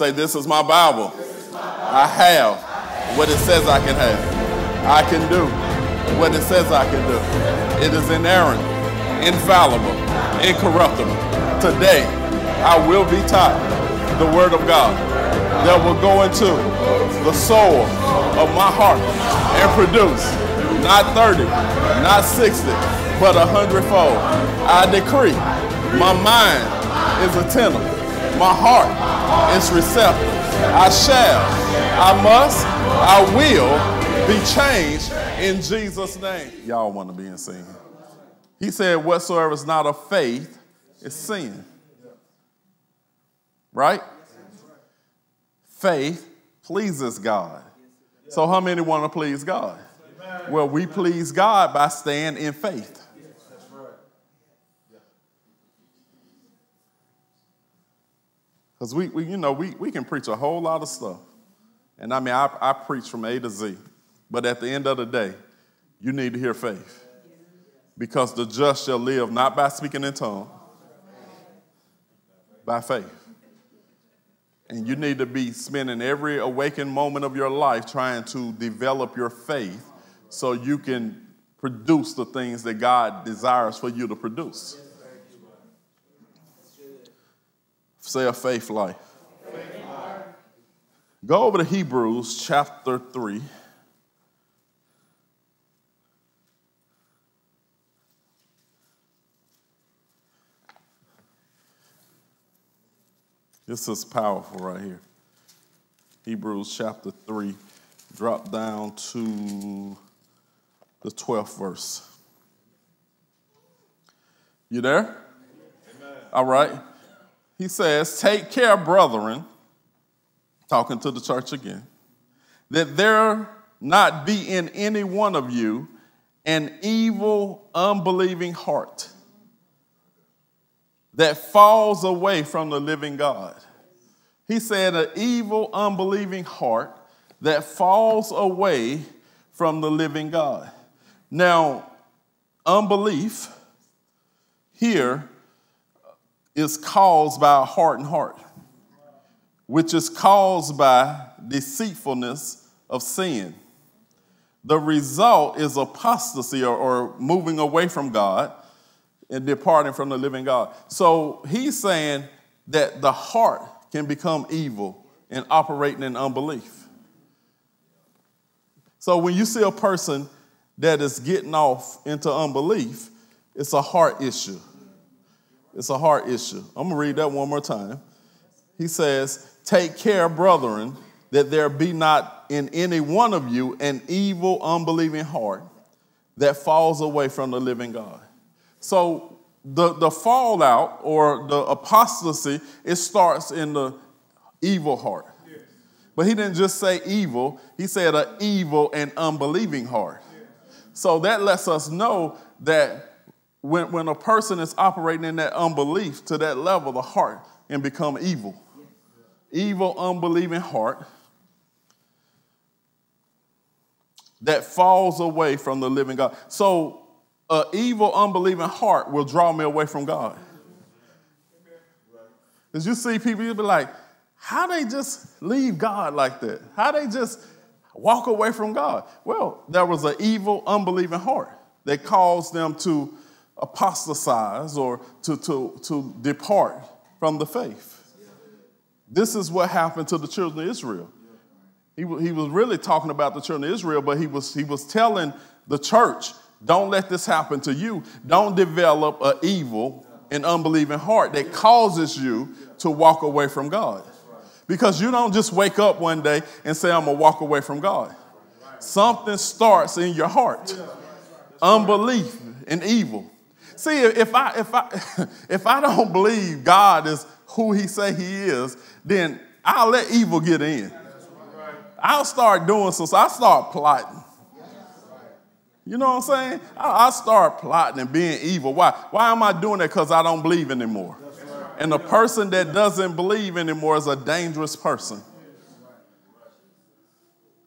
Say, this is my Bible. I have what it says I can have. I can do what it says I can do. It is inerrant, infallible, incorruptible. Today, I will be taught the word of God that will go into the soul of my heart and produce not 30, not 60, but 100-fold. I decree my mind is attentive, my heart is receptive. I shall, I must, I will be changed in Jesus' name. Y'all want to be in sin. He said, whatsoever is not of faith is sin. Right? Faith pleases God. So how many want to please God? Well, we please God by staying in faith. Because we can preach a whole lot of stuff. And I mean, I preach from A to Z. But at the end of the day, you need to hear faith. Because the just shall live not by speaking in tongues, by faith. And you need to be spending every awakened moment of your life trying to develop your faith so you can produce the things that God desires for you to produce. Say a faith life. Faith life. Go over to Hebrews chapter 3. This is powerful right here. Hebrews chapter 3, drop down to the 12th verse. You there? Amen. All right. He says, take care, brethren, talking to the church again, that there not be in any one of you an evil, unbelieving heart that falls away from the living God. He said an evil, unbelieving heart that falls away from the living God. Now, unbelief here is caused by a hardened heart, which is caused by deceitfulness of sin. The result is apostasy or moving away from God, and departing from the living God. So he's saying that the heart can become evil and operating in unbelief. So when you see a person that is getting off into unbelief, it's a heart issue. It's a heart issue. I'm going to read that one more time. He says, take care, brethren, that there be not in any one of you an evil, unbelieving heart that falls away from the living God. So the fallout or the apostasy, it starts in the evil heart. Yes. But he didn't just say evil. He said an evil and unbelieving heart. Yes. So that lets us know that when a person is operating in that unbelief to that level, the heart can become evil. Yes. Evil, unbelieving heart that falls away from the living God. So an evil, unbelieving heart will draw me away from God. Because you see people, you'll be like, how they just leave God like that? How they just walk away from God? Well, there was an evil, unbelieving heart that caused them to apostatize or to depart from the faith. This is what happened to the children of Israel. He was really talking about the children of Israel, but he was telling the church, don't let this happen to you. Don't develop an evil and unbelieving heart that causes you to walk away from God. Because you don't just wake up one day and say, I'm going to walk away from God. Something starts in your heart. Unbelief and evil. See, if I don't believe God is who he say he is, then I'll let evil get in. I'll start doing so. I'll start plotting. You know what I'm saying? I start plotting and being evil. Why am I doing that? Because I don't believe anymore. And the person that doesn't believe anymore is a dangerous person.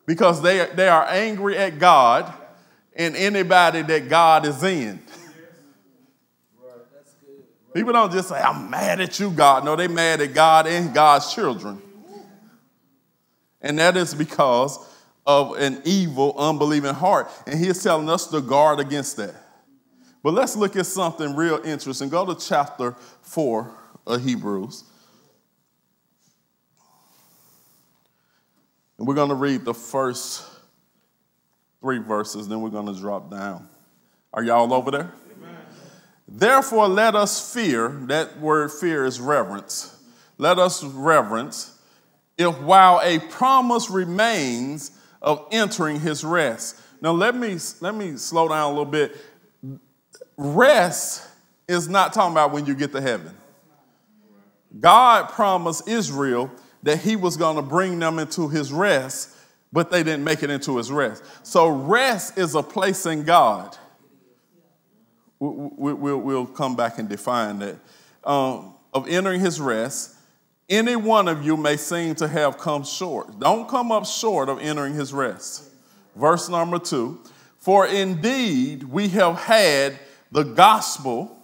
Because they are angry at God and anybody that God is in. People don't just say, I'm mad at you, God. No, they're mad at God and God's children. And that is because of an evil, unbelieving heart. And he is telling us to guard against that. But let's look at something real interesting. Go to chapter 4 of Hebrews. And we're going to read the first 3 verses, then we're going to drop down. Are y'all over there? Amen. Therefore, let us fear. That word fear is reverence. Let us reverence, if while a promise remains of entering his rest. Now, let me slow down a little bit. Rest is not talking about when you get to heaven. God promised Israel that he was going to bring them into his rest, but they didn't make it into his rest. So rest is a place in God. We'll come back and define that. Of entering his rest, any one of you may seem to have come short. Don't come up short of entering his rest. Verse number 2, for indeed we have had the gospel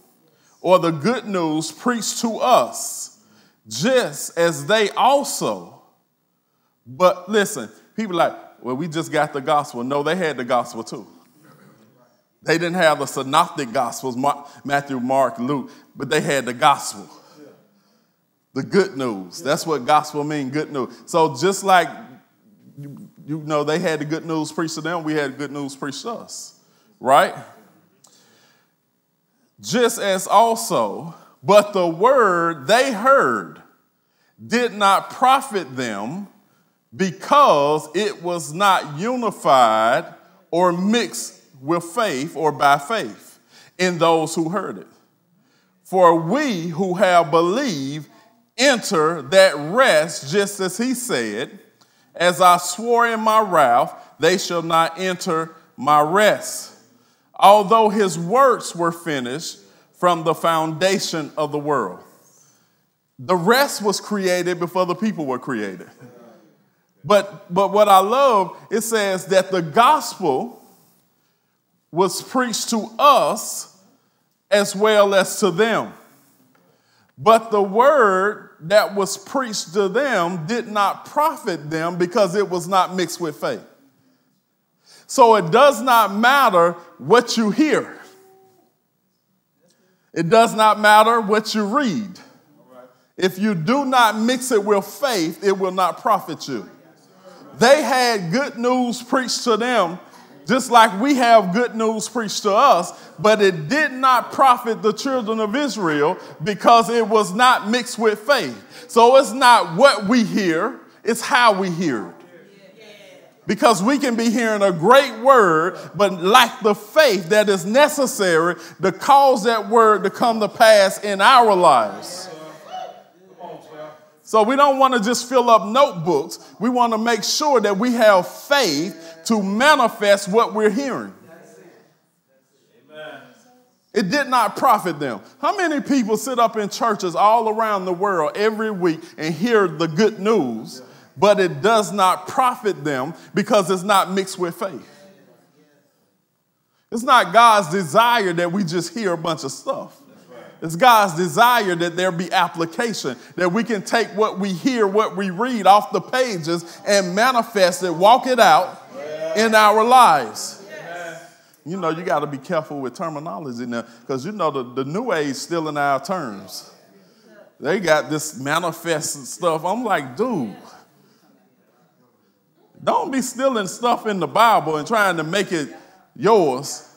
or the good news preached to us, just as they also. But listen, people are like, well, we just got the gospel. No, they had the gospel too. They didn't have the synoptic gospels, Matthew, Mark, Luke, but they had the gospel. The good news. That's what gospel means, good news. So just like, you know, they had the good news preached to them, we had good news preached to us, right? Just as also, but the word they heard did not profit them because it was not unified or mixed with faith or by faith in those who heard it. For we who have believed enter that rest, just as he said, as I swore in my wrath, they shall not enter my rest, although his works were finished from the foundation of the world. The rest was created before the people were created. But what I love, it says that the gospel was preached to us as well as to them. But the word that was preached to them did not profit them because it was not mixed with faith. So it does not matter what you hear. It does not matter what you read. If you do not mix it with faith, it will not profit you. They had good news preached to them, just like we have good news preached to us, but it did not profit the children of Israel because it was not mixed with faith. So it's not what we hear, it's how we hear it. Because we can be hearing a great word, but lack the faith that is necessary to cause that word to come to pass in our lives. So we don't want to just fill up notebooks. We want to make sure that we have faith to manifest what we're hearing. It did not profit them. How many people sit up in churches all around the world every week and hear the good news, but it does not profit them because it's not mixed with faith? It's not God's desire that we just hear a bunch of stuff. It's God's desire that there be application, that we can take what we hear, what we read off the pages and manifest it, walk it out in our lives. Yes. You know, you got to be careful with terminology now because, you know, the new age still in our terms. They got this manifest stuff. I'm like, dude, don't be stealing stuff in the Bible and trying to make it yours.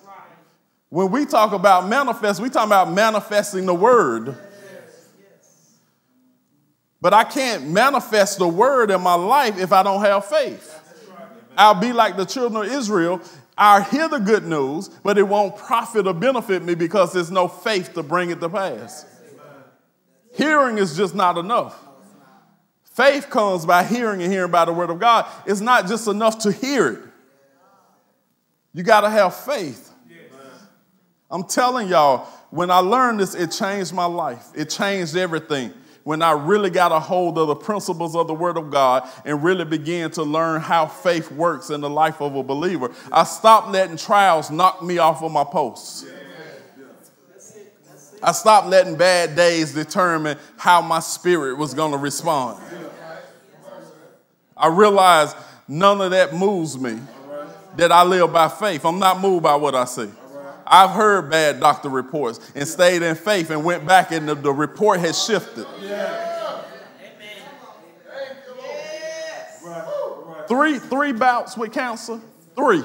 When we talk about manifest, we talk about manifesting the word. Yes, yes. But I can't manifest the word in my life if I don't have faith. Right. I'll be like the children of Israel. I'll hear the good news, but it won't profit or benefit me because there's no faith to bring it to pass. Hearing is just not enough. Faith comes by hearing and hearing by the word of God. It's not just enough to hear it. You got to have faith. I'm telling y'all, when I learned this, it changed my life. It changed everything. When I really got a hold of the principles of the Word of God and really began to learn how faith works in the life of a believer, I stopped letting trials knock me off of my post. I stopped letting bad days determine how my spirit was going to respond. I realize none of that moves me, that I live by faith. I'm not moved by what I see. I've heard bad doctor reports and stayed in faith and went back and the report has shifted. Yeah. Amen. Yes. Three bouts with cancer, three.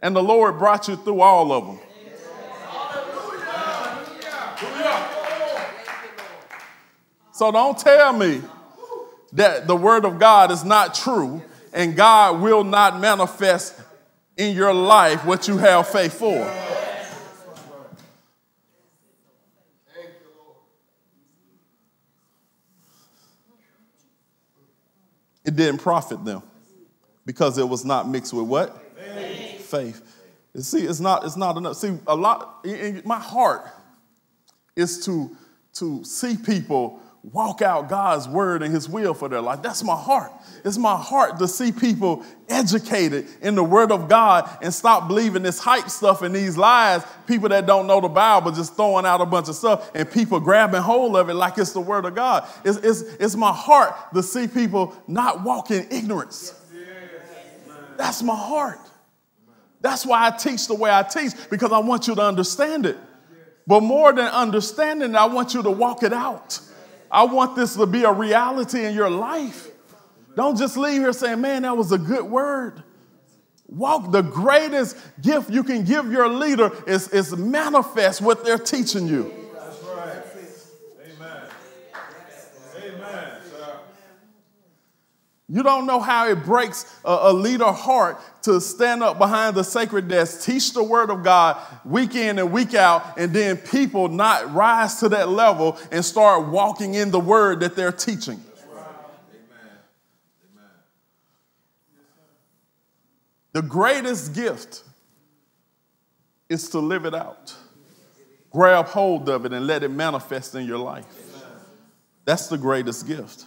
And the Lord brought you through all of them. So don't tell me that the word of God is not true and God will not manifest in your life what you have faith for. It didn't profit them because it was not mixed with what? Faith. Faith. And see, it's not enough. See, a lot in my heart is to see people walk out God's word and his will for their life. That's my heart. It's my heart to see people educated in the word of God and stop believing this hype stuff and these lies, people that don't know the Bible just throwing out a bunch of stuff and people grabbing hold of it like it's the word of God. It's my heart to see people not walk in ignorance. That's my heart. That's why I teach the way I teach, because I want you to understand it. But more than understanding, I want you to walk it out. I want this to be a reality in your life. Don't just leave here saying, man, that was a good word. Walk. The greatest gift you can give your leader is manifest what they're teaching you. That's right. Amen. Amen. You don't know how it breaks a leader's heart to stand up behind the sacred desk, teach the word of God week in and week out, and then people not rise to that level and start walking in the word that they're teaching. That's right. Amen. Amen. The greatest gift is to live it out. Grab hold of it and let it manifest in your life. That's the greatest gift.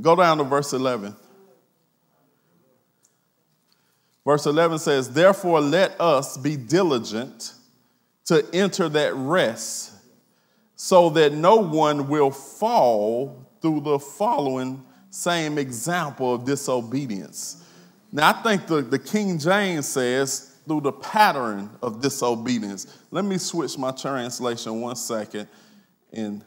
Go down to verse 11. Verse 11 says, therefore let us be diligent to enter that rest, so that no one will fall through the following same example of disobedience. Now, I think the King James says through the pattern of disobedience. Let me switch my translation one second and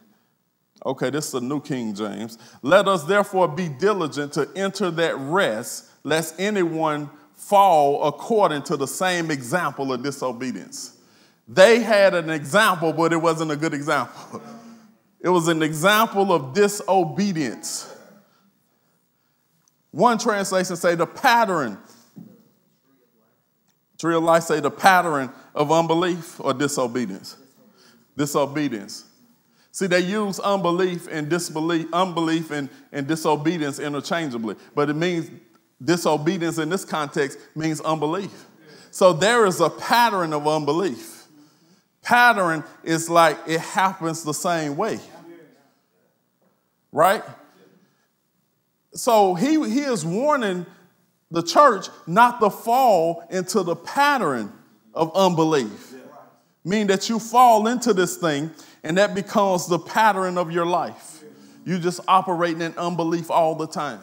okay, this is the New King James. Let us therefore be diligent to enter that rest, lest anyone fall according to the same example of disobedience. They had an example, but it wasn't a good example. It was an example of disobedience. One translation say the pattern. Tree of Life say the pattern of unbelief or disobedience. Disobedience. See, they use unbelief and disbelief, unbelief and disobedience interchangeably. But it means disobedience in this context means unbelief. So there is a pattern of unbelief. Pattern is like it happens the same way. Right? So he is warning the church not to fall into the pattern of unbelief. Meaning that you fall into this thing and that becomes the pattern of your life. You're just operating in unbelief all the time.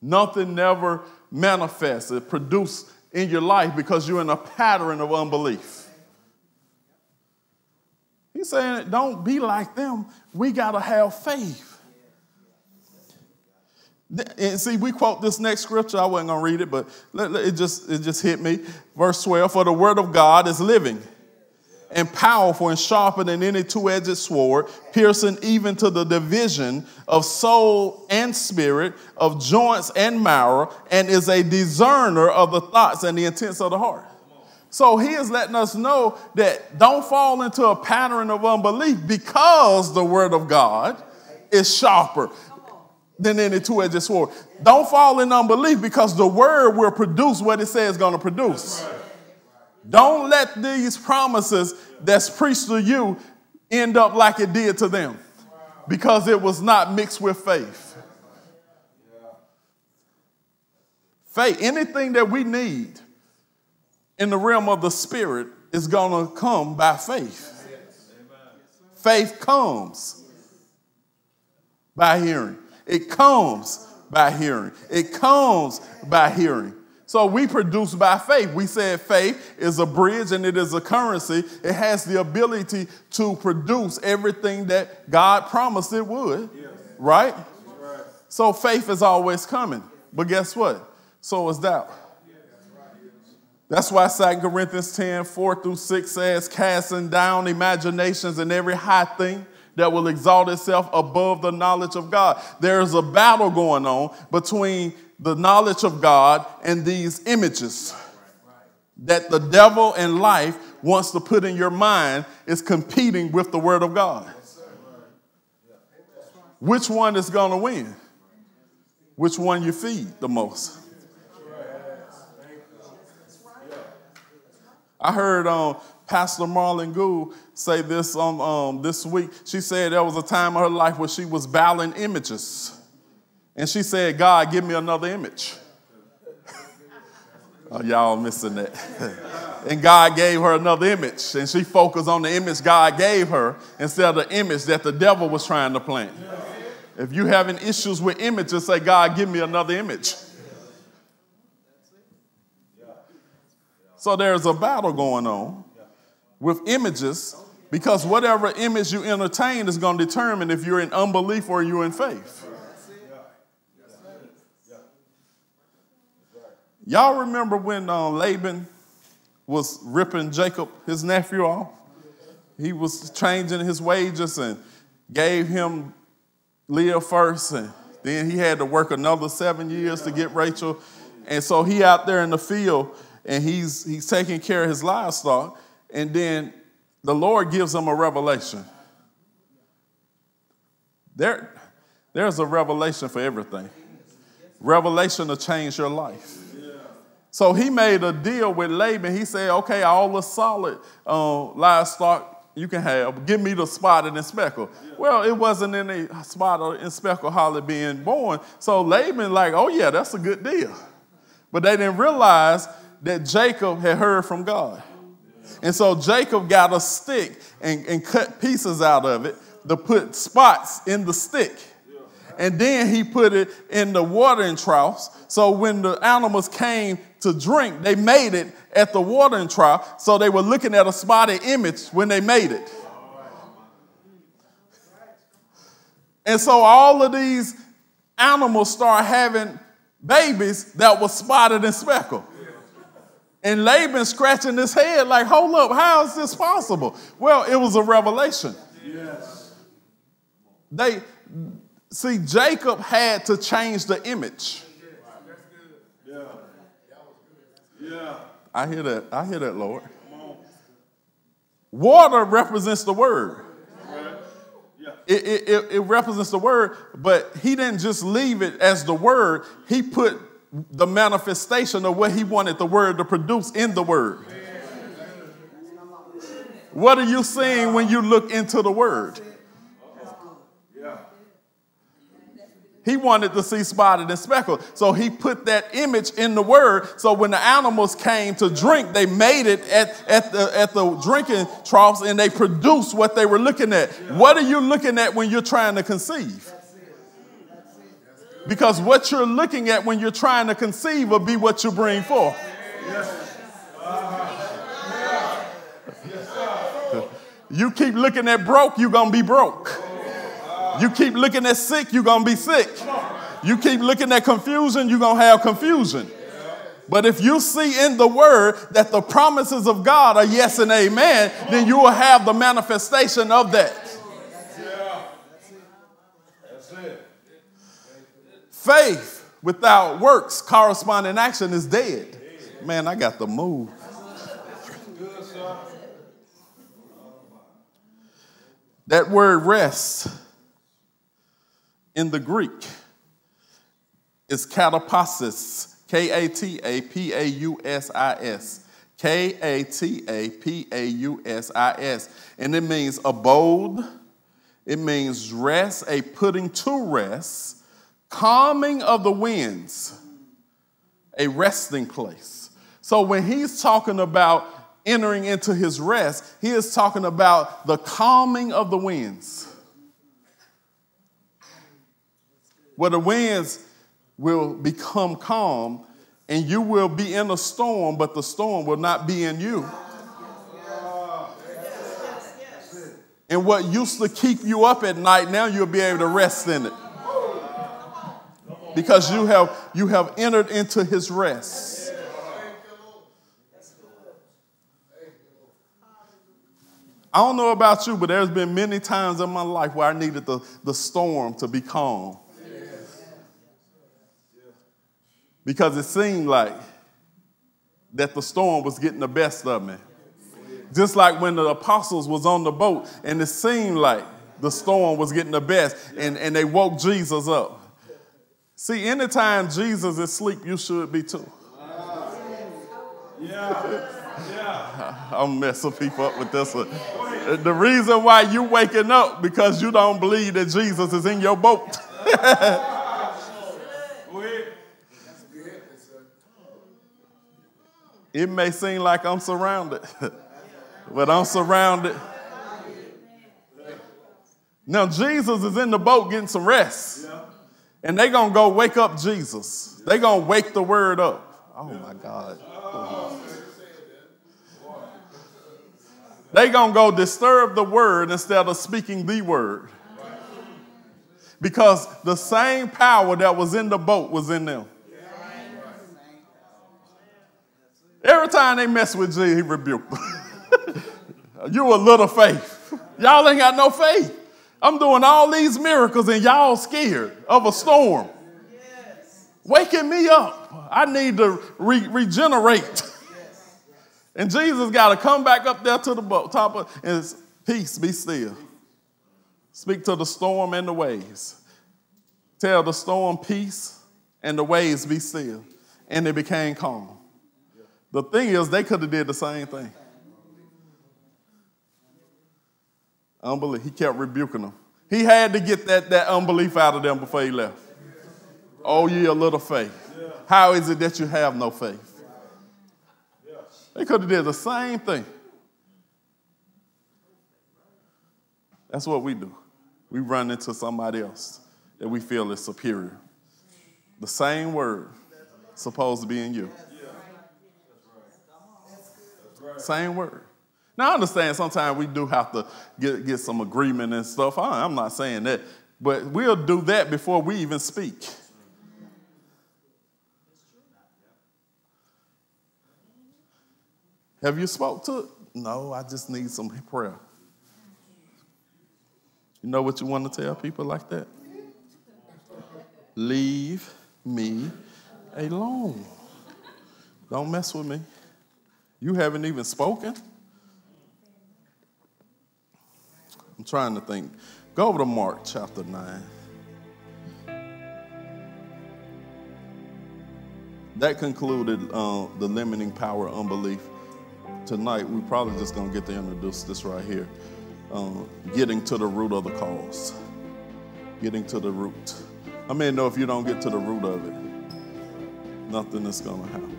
Nothing never manifests. It produces in your life because you're in a pattern of unbelief. He's saying, don't be like them. We got to have faith. And see, we quote this next scripture. I wasn't going to read it, but it just hit me. Verse 12, for the word of God is living and powerful and sharper than any two-edged sword, piercing even to the division of soul and spirit, of joints and marrow, and is a discerner of the thoughts and the intents of the heart. So he is letting us know that don't fall into a pattern of unbelief because the word of God is sharper than any two-edged sword. Don't fall in unbelief because the word will produce what it says it's going to produce. Don't let these promises that's preached to you end up like it did to them because it was not mixed with faith. Faith, anything that we need in the realm of the spirit is going to come by faith. Faith comes. by hearing. It comes by hearing. It comes by hearing. So we produce by faith. We said faith is a bridge and it is a currency. It has the ability to produce everything that God promised it would, right? So faith is always coming. But guess what? So is doubt. That's why 2 Corinthians 10, 4 through 6 says, casting down imaginations and every high thing that will exalt itself above the knowledge of God. There is a battle going on between the knowledge of God and these images that the devil and life wants to put in your mind is competing with the word of God. Which one is going to win? Which one you feed the most? I heard Pastor Marlon Gould say this this week. She said there was a time in her life where she was battling images. And she said, God, give me another image. Oh, y'all missing that. And God gave her another image. And she focused on the image God gave her instead of the image that the devil was trying to plant. If you're having issues with images, say, God, give me another image. So there's a battle going on with images because whatever image you entertain is going to determine if you're in unbelief or you're in faith. Y'all remember when Laban was ripping Jacob, his nephew, off? He was changing his wages and gave him Leah first, and then he had to work another 7 years to get Rachel. And so he out there in the field, and he's taking care of his livestock, and then the Lord gives him a revelation. There's a revelation for everything. Revelation to change your life. So he made a deal with Laban. He said, okay, all the solid livestock you can have. Give me the spotted and speckled. Well, it wasn't any spotted and speckled hardly being born. So Laban like, oh, yeah, that's a good deal. But they didn't realize that Jacob had heard from God. And so Jacob got a stick and cut pieces out of it to put spots in the stick. And then he put it in the watering troughs. So when the animals came to drink, they made it at the watering trough. So they were looking at a spotted image when they made it. And so all of these animals start having babies that were spotted and speckled. And Laban scratching his head like, hold up, how is this possible? Well, it was a revelation. Yes. See, Jacob had to change the image. Yeah. I hear that. I hear that, Lord. Water represents the word. It represents the word, but he didn't just leave it as the word. He put the manifestation of what he wanted the word to produce in the word. What are you seeing when you look into the word? He wanted to see spotted and speckled. So he put that image in the word. So when the animals came to drink, they made it at the drinking troughs and they produced what they were looking at. What are you looking at when you're trying to conceive? Because what you're looking at when you're trying to conceive will be what you bring forth. You keep looking at broke, you're going to be broke. You keep looking at sick, you're going to be sick. You keep looking at confusion, you're going to have confusion. But if you see in the word that the promises of God are yes and amen, then you will have the manifestation of that. Faith without works, corresponding action is dead. Man, I got the move. That word rest in the Greek is katapausis, K-A-T-A-P-A-U-S-I-S, K-A-T-A-P-A-U-S-I-S. And it means abode, it means rest, a putting to rest, calming of the winds, a resting place. So when he's talking about entering into his rest, he is talking about the calming of the winds. where the winds will become calm, and you will be in a storm, but the storm will not be in you. And what used to keep you up at night, now you'll be able to rest in it. Because you have entered into his rest. I don't know about you, but there's been many times in my life where I needed the storm to be calm. Because it seemed like that the storm was getting the best of me. Just like when the apostles was on the boat, and it seemed like the storm was getting the best, and they woke Jesus up. See, anytime Jesus is asleep, you should be too. Wow. Yeah. Yeah. I'm messing people up with this one. The reason why you waking up because you don't believe that Jesus is in your boat. It may seem like I'm surrounded, but I'm surrounded. Now, Jesus is in the boat getting some rest, and they're going to go wake up Jesus. They're going to wake the word up. Oh, my God. They're going to go disturb the word instead of speaking the word, because the same power that was in the boat was in them. Every time they mess with Jesus, he rebuked them. You a little faith. Y'all ain't got no faith. I'm doing all these miracles and y'all scared of a storm. Yes. Waking me up. I need to regenerate. Yes. And Jesus got to come back up there to the top of, and it's, peace, be still. Speak to the storm and the waves. Tell the storm peace and the waves be still. And they became calm. The thing is, they could have did the same thing. Unbelief. He kept rebuking them. He had to get that unbelief out of them before he left. Oh, ye a little faith. How is it that you have no faith? They could have did the same thing. That's what we do. We run into somebody else that we feel is superior. The same word supposed to be in you. Same word. Now, I understand sometimes we do have to get some agreement and stuff. I'm not saying that. But we'll do that before we even speak. Have you spoke to it? No, I just need some prayer. You know what you want to tell people like that? Leave me alone. Don't mess with me. You haven't even spoken? I'm trying to think. Go over to Mark chapter 9. That concluded the limiting power of unbelief. Tonight, we're probably just going to get to introduce this right here. Getting to the root of the cause. Getting to the root. I mean, no, if you don't get to the root of it, nothing is going to happen.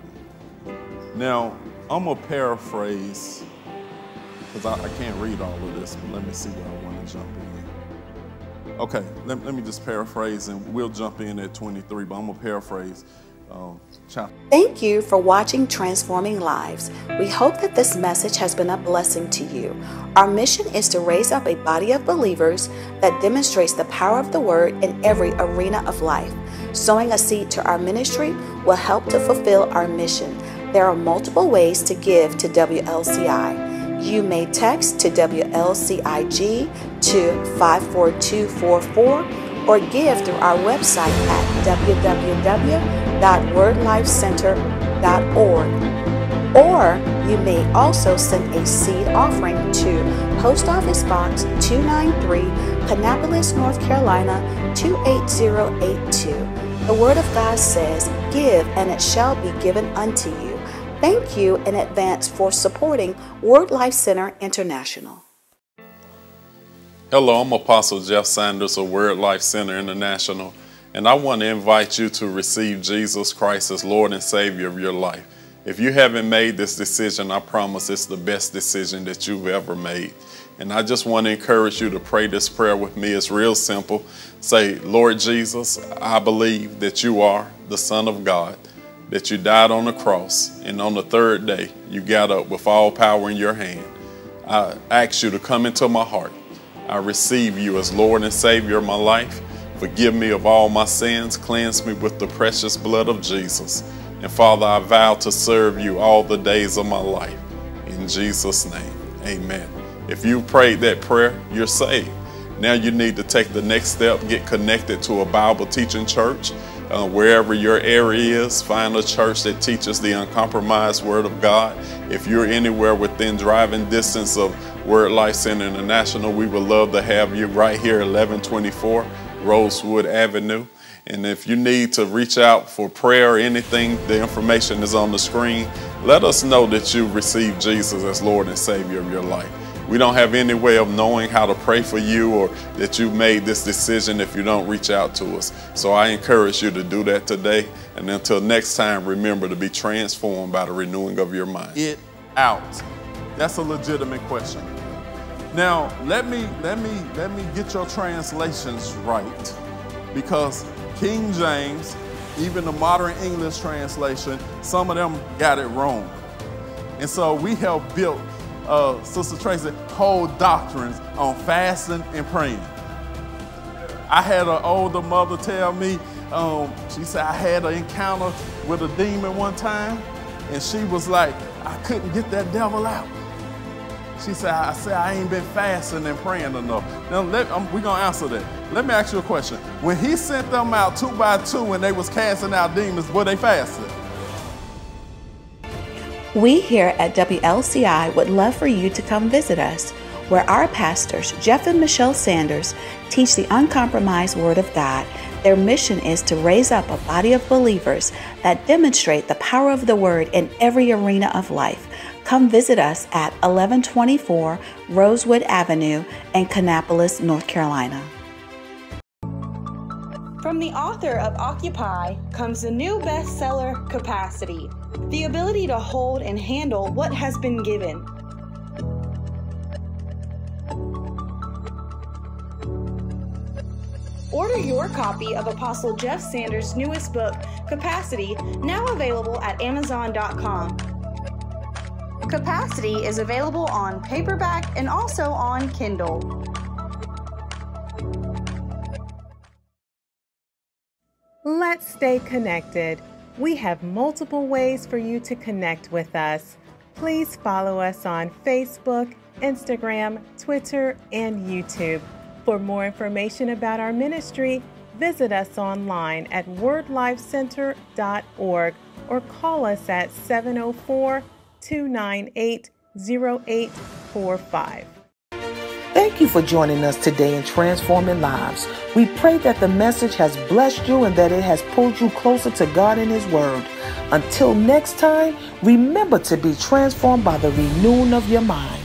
Now, I'm going to paraphrase, because I can't read all of this, but let me see where I want to jump in. Okay, let me just paraphrase, and we'll jump in at 23, but I'm going to paraphrase. Thank you for watching Transforming Lives. We hope that this message has been a blessing to you. Our mission is to raise up a body of believers that demonstrates the power of the Word in every arena of life. Sowing a seed to our ministry will help to fulfill our mission. There are multiple ways to give to WLCI. You may text to WLCIG to 54244 or give through our website at www.WordLifeCenter.org. Or you may also send a seed offering to Post Office Box 293, Kannapolis, North Carolina 28082. The Word of God says, "Give, and it shall be given unto you." Thank you in advance for supporting Word Life Center International. Hello, I'm Apostle Jeff Sanders of Word Life Center International, and I want to invite you to receive Jesus Christ as Lord and Savior of your life. If you haven't made this decision, I promise it's the best decision that you've ever made. And I just want to encourage you to pray this prayer with me. It's real simple. Say, Lord Jesus, I believe that you are the Son of God, that you died on the cross, and on the third day you got up with all power in your hand. I ask you to come into my heart. I receive you as Lord and Savior of my life. Forgive me of all my sins. Cleanse me with the precious blood of Jesus. And Father, I vow to serve you all the days of my life. In Jesus' name, amen. If you prayed that prayer, you're saved. Now you need to take the next step, get connected to a Bible teaching church. Wherever your area is, find a church that teaches the uncompromised Word of God. If you're anywhere within driving distance of Word Life Center International, we would love to have you right here at 1124 Rosewood Avenue. And if you need to reach out for prayer or anything, the information is on the screen. Let us know that you received Jesus as Lord and Savior of your life. We don't have any way of knowing how to pray for you or that you made this decision if you don't reach out to us. So I encourage you to do that today. And until next time, remember to be transformed by the renewing of your mind. Get out. That's a legitimate question. Now, let me get your translations right, because King James, even the modern English translation, some of them got it wrong. And so we have built, Sister Tracy, whole doctrines on fasting and praying. I had an older mother tell me, she said, I had an encounter with a demon one time, and she was like, I couldn't get that devil out. She said, I ain't been fasting and praying enough. Now, we're going to answer that. Let me ask you a question. When he sent them out 2 by 2 and they was casting out demons, were they fasting? We here at WLCI would love for you to come visit us, where our pastors, Jeff and Michelle Sanders, teach the uncompromised Word of God. Their mission is to raise up a body of believers that demonstrate the power of the Word in every arena of life. Come visit us at 1124 Rosewood Avenue in Kannapolis, North Carolina. From the author of Occupy comes a new bestseller, Capacity, the ability to hold and handle what has been given. Order your copy of Apostle Jeff Sanders' newest book, Capacity, now available at Amazon.com. Capacity is available on paperback and also on Kindle. Let's stay connected. We have multiple ways for you to connect with us. Please follow us on Facebook, Instagram, Twitter, and YouTube. For more information about our ministry, visit us online at WordLifeCenter.org or call us at 704-298-0845. Thank you for joining us today in Transforming Lives. We pray that the message has blessed you and that it has pulled you closer to God and His Word. Until next time, remember to be transformed by the renewing of your mind.